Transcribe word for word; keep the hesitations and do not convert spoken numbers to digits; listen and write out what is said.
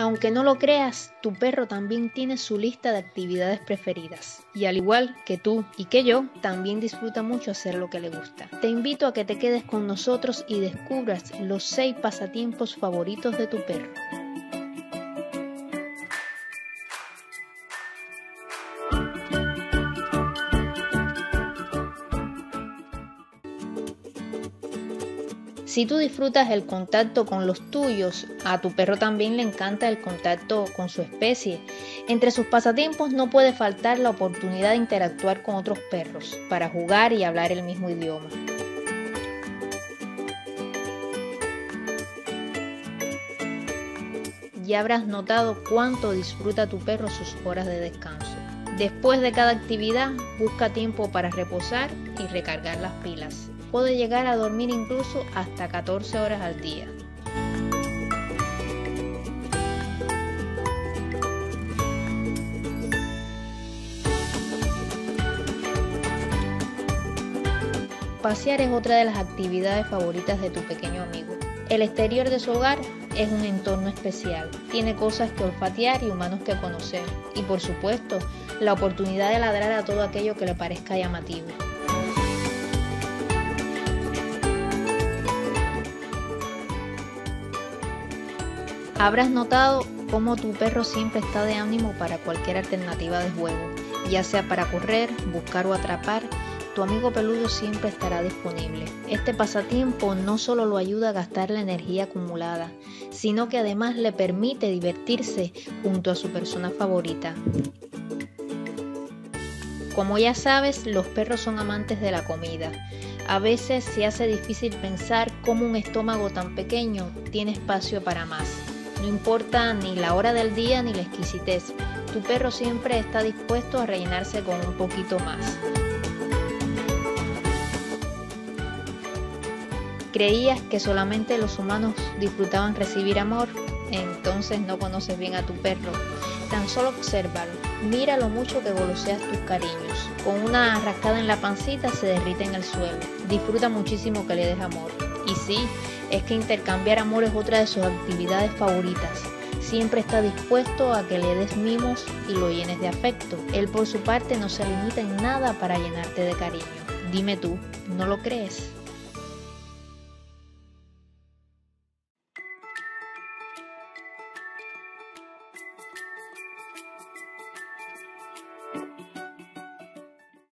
Aunque no lo creas, tu perro también tiene su lista de actividades preferidas y al igual que tú y que yo, también disfruta mucho hacer lo que le gusta. Te invito a que te quedes con nosotros y descubras los seis pasatiempos favoritos de tu perro. Si tú disfrutas el contacto con los tuyos, a tu perro también le encanta el contacto con su especie. Entre sus pasatiempos no puede faltar la oportunidad de interactuar con otros perros para jugar y hablar el mismo idioma. Ya habrás notado cuánto disfruta tu perro sus horas de descanso. Después de cada actividad, busca tiempo para reposar y recargar las pilas. Puede llegar a dormir incluso hasta catorce horas al día. Pasear es otra de las actividades favoritas de tu pequeño amigo. El exterior de su hogar es un entorno especial. Tiene cosas que olfatear y humanos que conocer. Y por supuesto, la oportunidad de ladrar a todo aquello que le parezca llamativo. Habrás notado cómo tu perro siempre está de ánimo para cualquier alternativa de juego, ya sea para correr, buscar o atrapar, tu amigo peludo siempre estará disponible. Este pasatiempo no solo lo ayuda a gastar la energía acumulada, sino que además le permite divertirse junto a su persona favorita. Como ya sabes, los perros son amantes de la comida. A veces se hace difícil pensar cómo un estómago tan pequeño tiene espacio para más. No importa ni la hora del día ni la exquisitez, tu perro siempre está dispuesto a rellenarse con un poquito más. ¿Creías que solamente los humanos disfrutaban recibir amor? Entonces no conoces bien a tu perro. Tan solo obsérvalo, mira lo mucho que goloseas tus cariños. Con una rascada en la pancita se derrite en el suelo. Disfruta muchísimo que le des amor. Y sí, es que intercambiar amor es otra de sus actividades favoritas. Siempre está dispuesto a que le des mimos y lo llenes de afecto. Él por su parte no se limita en nada para llenarte de cariño. Dime tú, ¿no lo crees?